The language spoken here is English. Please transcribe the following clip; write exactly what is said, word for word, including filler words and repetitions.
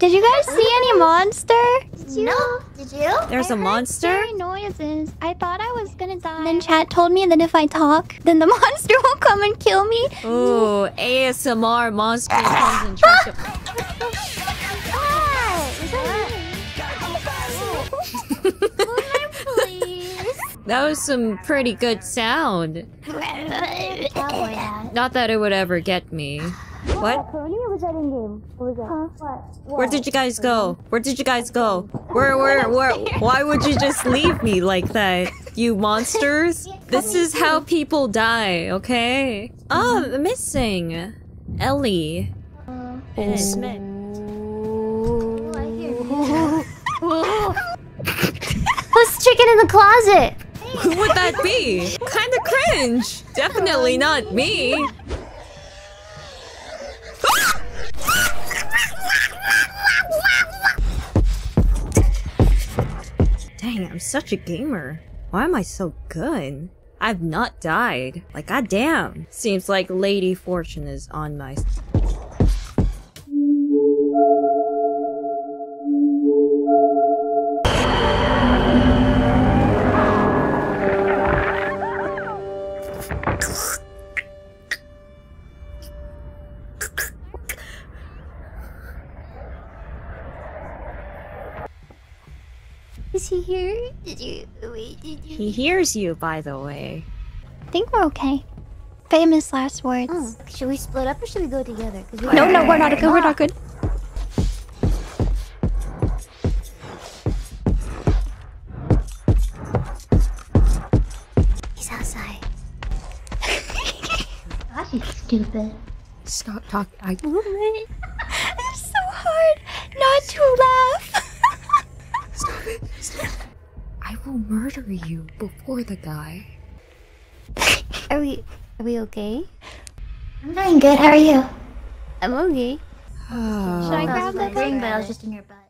Did you guys see any monster? Did you? No. Did you? There's I a heard monster? Scary noises. I thought I was gonna die. And then chat told me that if I talk, then the monster will come and kill me. Ooh, A S M R monster comes and tries to... What? Is that me? Will I please? That was some pretty good sound. Oh, yeah. Not that it would ever get me. What? Where did you guys go? Where did you guys go? Where, where, where? Why would you just leave me like that? You monsters? This is how people die, okay? Oh, I'm missing. Ellie. And Smith. Who's chicken in the closet? Who would that be? Kinda cringe. Definitely not me. Dang, I'm such a gamer. Why am I so good? I've not died. Like, goddamn. Seems like Lady Fortune is on my... Is he here? Did you... Wait, did you... He hears you, by the way. I think we're okay. Famous last words. Oh, should we split up or should we go together? We no, no, we're not good, we're not good. He's outside. Gosh, you stupid. Stop talking. I... It's so hard not to laugh. Stop it. Stop it. I will murder you before the guy. Are we... Are we okay? I'm doing good, how are you? I'm okay. Oh. Should I grab the ring? But I was just in your butt.